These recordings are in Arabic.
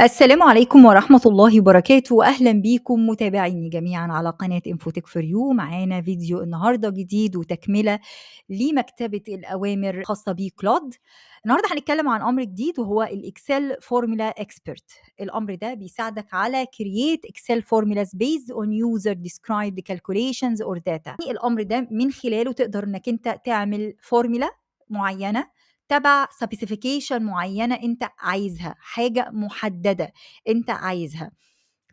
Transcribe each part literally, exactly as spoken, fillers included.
السلام عليكم ورحمة الله وبركاته. أهلا بيكم متابعيني جميعا على قناة انفوتك فور يو. معانا فيديو النهاردة جديد وتكملة لمكتبة الأوامر الخاصة بكلود. النهاردة هنتكلم عن أمر جديد وهو الإكسل فورمولا إكسبرت. الأمر ده بيساعدك على create Excel formulas based on user described calculations or data. الأمر ده من خلاله تقدر إنك أنت تعمل فورمولا معينة تبع سبيسيفيكيشن معينه انت عايزها، حاجه محدده انت عايزها.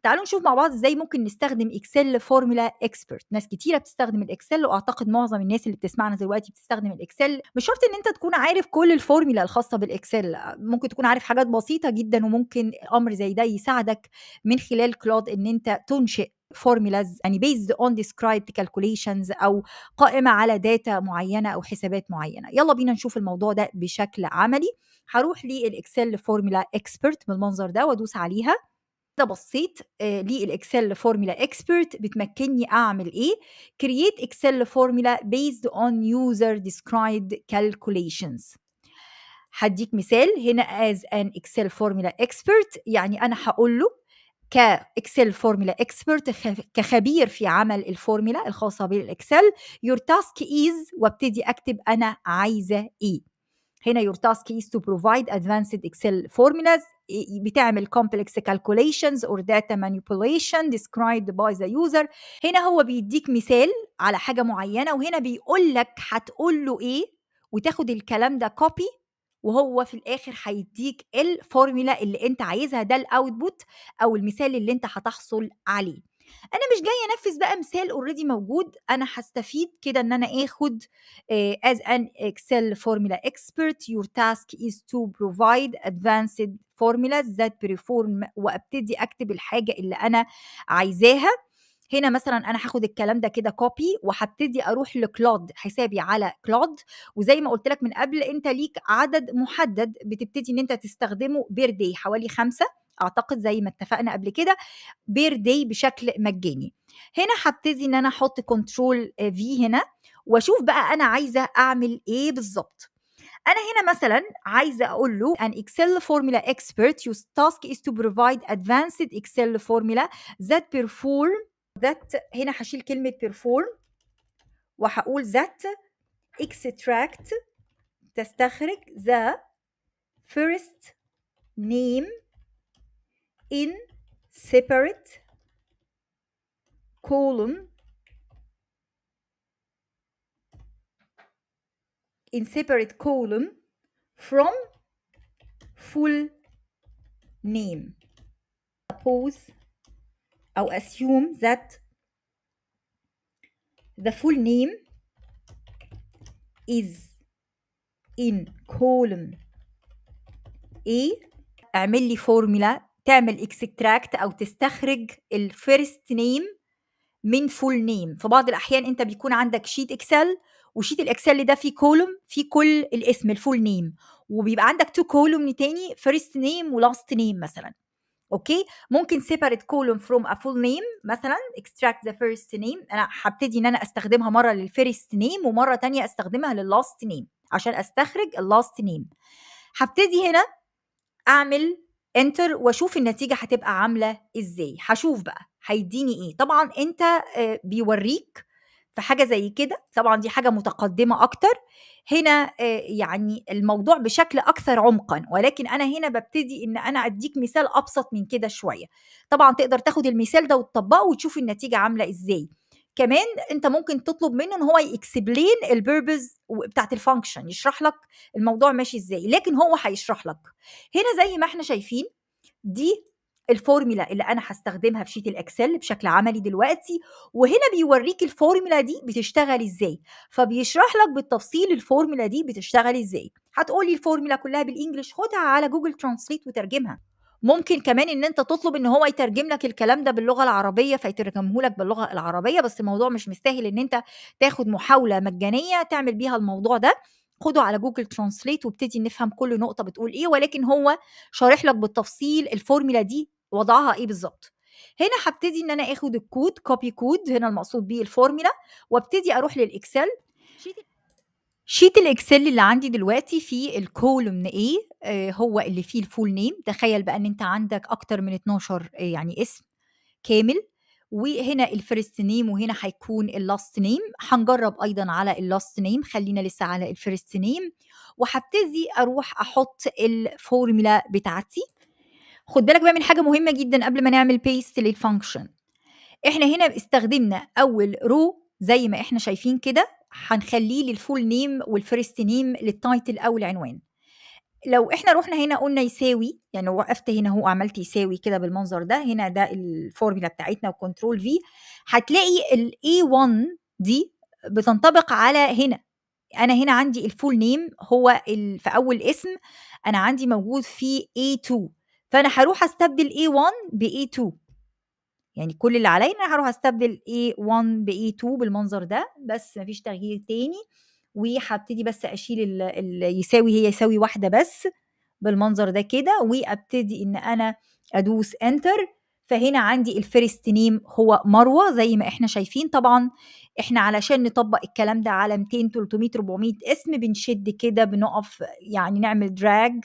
تعالوا نشوف مع بعض ازاي ممكن نستخدم اكسل فورمولا اكسبرت. ناس كتيره بتستخدم الاكسل، واعتقد معظم الناس اللي بتسمعنا دلوقتي بتستخدم الاكسل. مش شرط ان انت تكون عارف كل الفورمولا الخاصه بالاكسل، ممكن تكون عارف حاجات بسيطه جدا، وممكن امر زي ده يساعدك من خلال كلود ان انت تنشئ formulas يعني based on described calculations أو قائمة على داتا معينة أو حسابات معينة. يلا بينا نشوف الموضوع ده بشكل عملي. هروح للإكسل فورمولا إكسبرت بالمنظر ده وأدوس عليها. ده بصيت آه للإكسل فورمولا إكسبرت بتمكنني أعمل إيه؟ create Excel formula based on user described calculations. هديك مثال هنا as an Excel formula expert، يعني أنا هقول له كإكسل فورمولا إكسبرت كخبير في عمل الفورمولا الخاصة بالإكسل your task is، وابتدي أكتب أنا عايزة إيه. هنا your task is to provide advanced Excel formulas بتعمل complex calculations or data manipulation described by the user. هنا هو بيديك مثال على حاجة معينة، وهنا بيقول لك هتقول له إيه، وتاخد الكلام ده copy، وهو في الاخر هيديك الفورمولا اللي انت عايزها. ده الاوتبوت او المثال اللي انت هتحصل عليه. انا مش جايه انفذ بقى مثال اوريدي موجود، انا هستفيد كده ان انا اخد آه as an Excel formula expert your task is to provide advanced formulas that perform، وابتدي اكتب الحاجه اللي انا عايزاها. هنا مثلا انا هاخد الكلام ده كده كوبي، وهبتدي اروح لكلود، حسابي على كلود. وزي ما قلت لك من قبل، انت ليك عدد محدد بتبتدي ان انت تستخدمه بير داي، حوالي خمسه اعتقد زي ما اتفقنا قبل كده، بير داي بشكل مجاني. هنا هبتدي ان انا احط كنترول في هنا واشوف بقى انا عايزه اعمل ايه بالظبط. أنا هنا مثلا عايزة أقول له an Excel formula expert your task is to provide advanced Excel formula that perform that. هنا هشيل كلمة perform وهقول that extract تستخرج the first name in separate column in separate column from full name. Suppose أو assume that the full name is in column A. اعمل لي فورمولا تعمل extract أو تستخرج ال first name من full name. في بعض الأحيان أنت بيكون عندك شيت إكسل، وشيت الإكسل ده فيه كولوم فيه كل الاسم الفول نيم، وبيبقى عندك تو كولوم تاني first name و last name مثلا. اوكي، ممكن separate column from a full name مثلا extract the first name. انا هبتدي ان انا استخدمها مره للفيرست نيم ومره تانية استخدمها لللاست نيم عشان استخرج اللاست نيم. هبتدي هنا اعمل انتر واشوف النتيجه هتبقى عامله ازاي. هشوف بقى هيديني ايه. طبعا انت بيوريك في حاجه زي كده، طبعا دي حاجه متقدمه اكتر. هنا يعني الموضوع بشكل اكثر عمقا، ولكن انا هنا ببتدي ان انا اديك مثال ابسط من كده شويه. طبعا تقدر تاخد المثال ده وتطبقه وتشوف النتيجه عامله ازاي. كمان انت ممكن تطلب منه ان هو يكسبلين البيربز بتاعت الفانكشن، يشرح لك الموضوع ماشي ازاي، لكن هو هيشرح لك. هنا زي ما احنا شايفين دي الفورمولا اللي انا هستخدمها في شيت الاكسل بشكل عملي دلوقتي، وهنا بيوريك الفورمولا دي بتشتغل ازاي، فبيشرح لك بالتفصيل الفورمولا دي بتشتغل ازاي. هتقولي الفورمولا كلها بالانجلش، خدها على جوجل ترانسليت وترجمها. ممكن كمان ان انت تطلب ان هو يترجم لك الكلام ده باللغه العربيه فيترجمه لك باللغه العربيه، بس الموضوع مش مستاهل ان انت تاخد محاوله مجانيه تعمل بيها الموضوع ده. خده على جوجل ترانسليت وابتدي نفهم كل نقطه بتقول ايه، ولكن هو شارح لك بالتفصيل الفورمولا دي وضعها ايه بالظبط. هنا هبتدي ان انا اخد الكود كوبي كود، هنا المقصود بيه الفورمولا، وابتدي اروح للاكسل. شيت الاكسل اللي عندي دلوقتي فيه الكولوم A آه هو اللي فيه الفول نيم. تخيل بقى ان انت عندك اكتر من اتناشر آه يعني اسم كامل، وهنا الفيرست نيم وهنا هيكون اللاست نيم. هنجرب ايضا على اللاست نيم، خلينا لسه على الفيرست نيم. وهبتدي اروح احط الفورمولا بتاعتي. خد بالك بقى من حاجه مهمه جدا قبل ما نعمل بيست للفانكشن. احنا هنا استخدمنا اول رو زي ما احنا شايفين كده، هنخليه للفول نيم والفيرست نيم للتايتل او العنوان. لو احنا رحنا هنا قلنا يساوي، يعني وقفت هنا اهو عملت يساوي كده بالمنظر ده، هنا ده الفورمولا بتاعتنا وكنترول في، هتلاقي ال إيه واحد دي بتنطبق على هنا. انا هنا عندي الفول نيم هو في اول اسم، انا عندي موجود فيه إيه اتنين، فانا هروح استبدل إيه واحد ب إيه اتنين. يعني كل اللي علينا هروح استبدل إيه واحد ب إيه اتنين بالمنظر ده، بس مفيش تغيير تاني. وهبتدي بس اشيل اليساوي، هي يساوي واحده بس بالمنظر ده كده، وابتدي ان انا ادوس انتر. فهنا عندي الفيرست نيم هو مروه زي ما احنا شايفين. طبعا احنا علشان نطبق الكلام ده على ميتين تلتمية اربعمية اسم بنشد كده، بنقف يعني نعمل دراج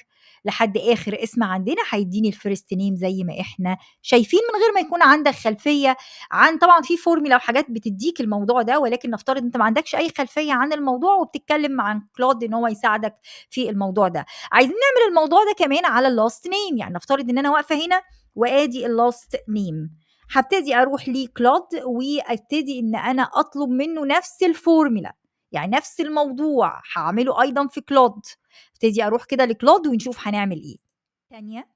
لحد اخر اسم عندنا، هيديني الفيرست نيم زي ما احنا شايفين من غير ما يكون عندك خلفيه عن، طبعا في فورمولا وحاجات بتديك الموضوع ده، ولكن نفترض انت ما عندكش اي خلفيه عن الموضوع وبتتكلم عن كلود ان هو يساعدك في الموضوع ده. عايزين نعمل الموضوع ده كمان على اللاست نيم، يعني نفترض ان انا واقفه هنا وادي اللاست نيم، هبتدي اروح لكلود وابتدي ان انا اطلب منه نفس الفورمولا، يعني نفس الموضوع هعمله ايضا في كلود. ابتدي اروح كده لكلود ونشوف هنعمل ايه. ثانيه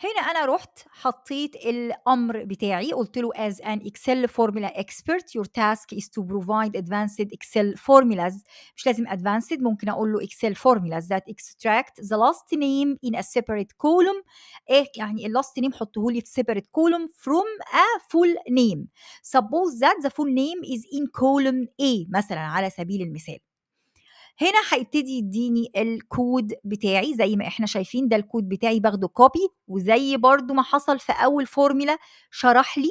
هنا انا رحت حطيت الامر بتاعي، قلت له as an Excel Formula Expert your task is to provide advanced Excel formulas. مش لازم advanced، ممكن اقول له Excel formulas that extract the last name in a separate column. إيه يعني last name؟ حطه لي في separate column from a full name. Suppose that the full name is in column A مثلا على سبيل المثال. هنا هيبتدي يديني الكود بتاعي زي ما احنا شايفين، ده الكود بتاعي باخده كوبي، وزي برضو ما حصل في اول فورمولا شرح لي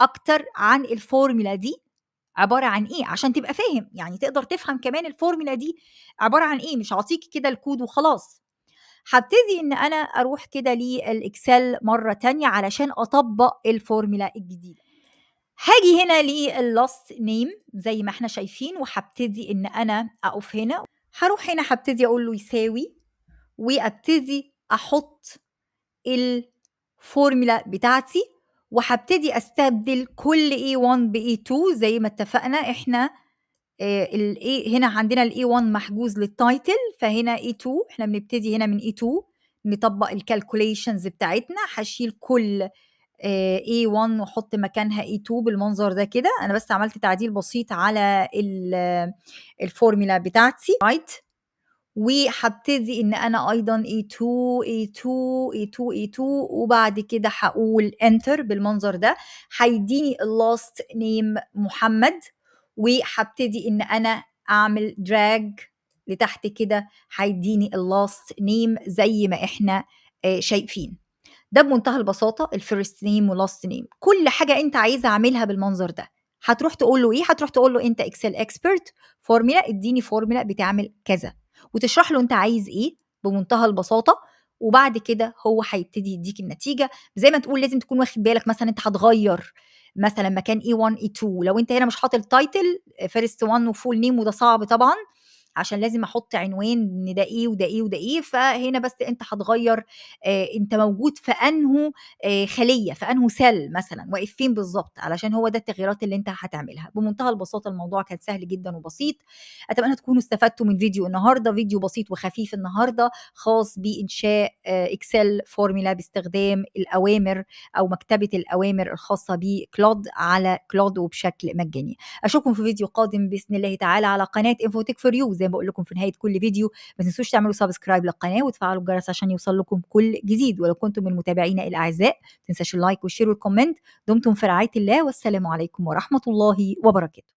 اكتر عن الفورمولا دي عباره عن ايه عشان تبقى فاهم، يعني تقدر تفهم كمان الفورمولا دي عباره عن ايه، مش هعطيك كده الكود وخلاص. هبتدي ان انا اروح كده للاكسل مره تانية علشان اطبق الفورمولا الجديده. هاجي هنا لللاست نيم زي ما احنا شايفين، وهبتدي ان انا اقف هنا، هروح هنا هبتدي اقول له يساوي، وابتدي احط الفورمولا بتاعتي، وهبتدي استبدل كل إيه واحد ب إيه اتنين زي ما اتفقنا. احنا اه ال هنا عندنا ال إيه واحد محجوز للتايتل، فهنا إيه اتنين احنا بنبتدي هنا من إيه اتنين نطبق الكالكوليشنز بتاعتنا. هشيل كل إيه واحد واحط مكانها إيه اتنين بالمنظر ده كده. انا بس عملت تعديل بسيط على الفورمولا بتاعتي رايت، وهبتدي ان انا ايضا إيه اتنين إيه اتنين إيه اتنين إيه اتنين، وبعد كده هقول انتر بالمنظر ده، هيديني اللاست نيم محمد. وهبتدي ان انا اعمل دراج لتحت كده، هيديني اللاست نيم زي ما احنا شايفين. ده بمنتهى البساطه الفيرست نيم ولاست نيم. كل حاجه انت عايزه اعملها بالمنظر ده هتروح تقول له ايه، هتروح تقول له انت اكسل اكسبرت فورمولا اديني فورمولا بتعمل كذا، وتشرح له انت عايز ايه بمنتهى البساطه، وبعد كده هو هيبتدي يديك النتيجه. زي ما تقول لازم تكون واخد بالك، مثلا انت هتغير مثلا مكان إيه واحد إيه اتنين، لو انت هنا مش حاطط التايتل فيرست واحد وفول نيم، وده صعب طبعا عشان لازم احط عنوان ان ده ايه وده ايه وده ايه. فهنا بس انت هتغير آه انت موجود في انه آه خليه، في انه سل مثلا، واقف فين بالظبط، علشان هو ده التغييرات اللي انت هتعملها. بمنتهى البساطه الموضوع كان سهل جدا وبسيط. اتمنى تكونوا استفدتوا من فيديو النهارده، فيديو بسيط وخفيف النهارده خاص بانشاء آه اكسل فورمولا باستخدام الاوامر او مكتبه الاوامر الخاصه بكلود على كلود وبشكل مجاني. اشوفكم في فيديو قادم باذن الله تعالى على قناه انفوتك فور يو. بقول لكم في نهايه كل فيديو ما تنسوش تعملوا سبسكرايب للقناه وتفعلوا الجرس عشان يوصل لكم كل جديد. ولو كنتم من متابعينا الاعزاء ما تنساش اللايك والشير والكومنت. دمتم في رعايه الله، والسلام عليكم ورحمه الله وبركاته.